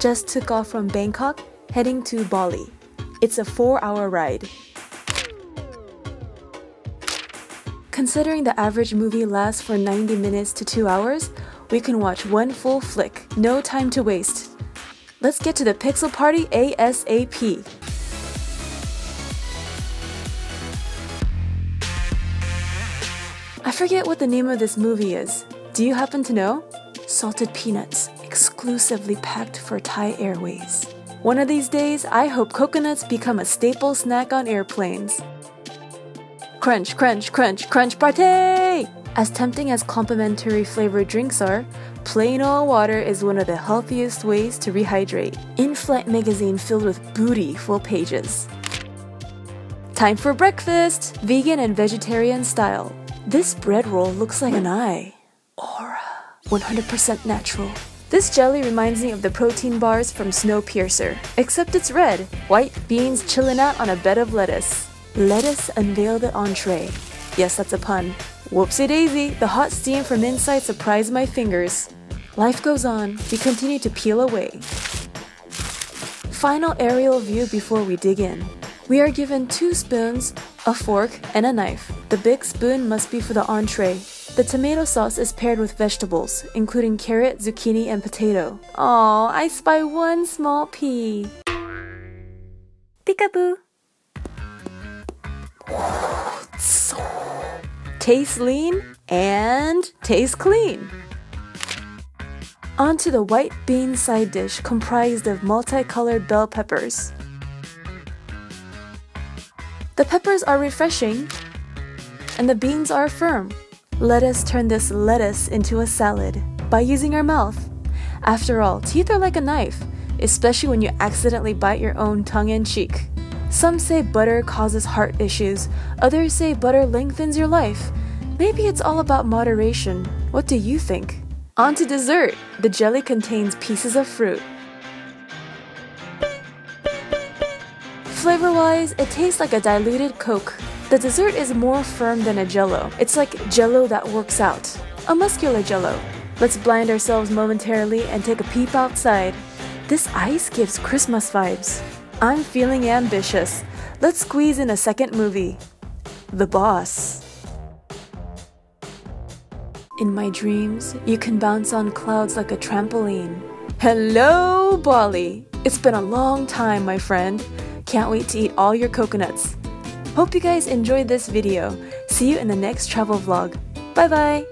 just took off from Bangkok, heading to Bali. It's a 4-hour ride. Considering the average movie lasts for 90 minutes to 2 hours, we can watch one full flick. No time to waste. Let's get to the Pixel Party ASAP. I forget what the name of this movie is. Do you happen to know? Salted peanuts, exclusively packed for Thai Airways. One of these days, I hope coconuts become a staple snack on airplanes. Crunch, crunch, crunch, crunch party! As tempting as complimentary flavored drinks are, plain old water is one of the healthiest ways to rehydrate. In-flight magazine filled with booty full pages. Time for breakfast! Vegan and vegetarian style. This bread roll looks like an eye. Aura. 100% natural. This jelly reminds me of the protein bars from Snowpiercer, except it's red. White beans chilling out on a bed of lettuce. Lettuce unveiled the entree. Yes, that's a pun. Whoopsie daisy, the hot steam from inside surprised my fingers. Life goes on, we continue to peel away. Final aerial view before we dig in. We are given 2 spoons, a fork, and a knife. The big spoon must be for the entree. The tomato sauce is paired with vegetables, including carrot, zucchini, and potato. Aww, I spy one small pea. Peekaboo! Taste lean and taste clean! Onto the white bean side dish comprised of multicolored bell peppers. The peppers are refreshing and the beans are firm. Let us turn this lettuce into a salad by using our mouth. After all, teeth are like a knife, especially when you accidentally bite your own tongue in cheek. Some say butter causes heart issues, others say butter lengthens your life. Maybe it's all about moderation. What do you think? On to dessert! The jelly contains pieces of fruit. Flavor-wise, it tastes like a diluted Coke. The dessert is more firm than a jello. It's like jello that works out. A muscular jello. Let's blind ourselves momentarily and take a peep outside. This ice gives Christmas vibes. I'm feeling ambitious. Let's squeeze in a second movie. The Boss. In my dreams, you can bounce on clouds like a trampoline. Hello, Bali! It's been a long time, my friend. Can't wait to eat all your coconuts. Hope you guys enjoyed this video. See you in the next travel vlog. Bye bye!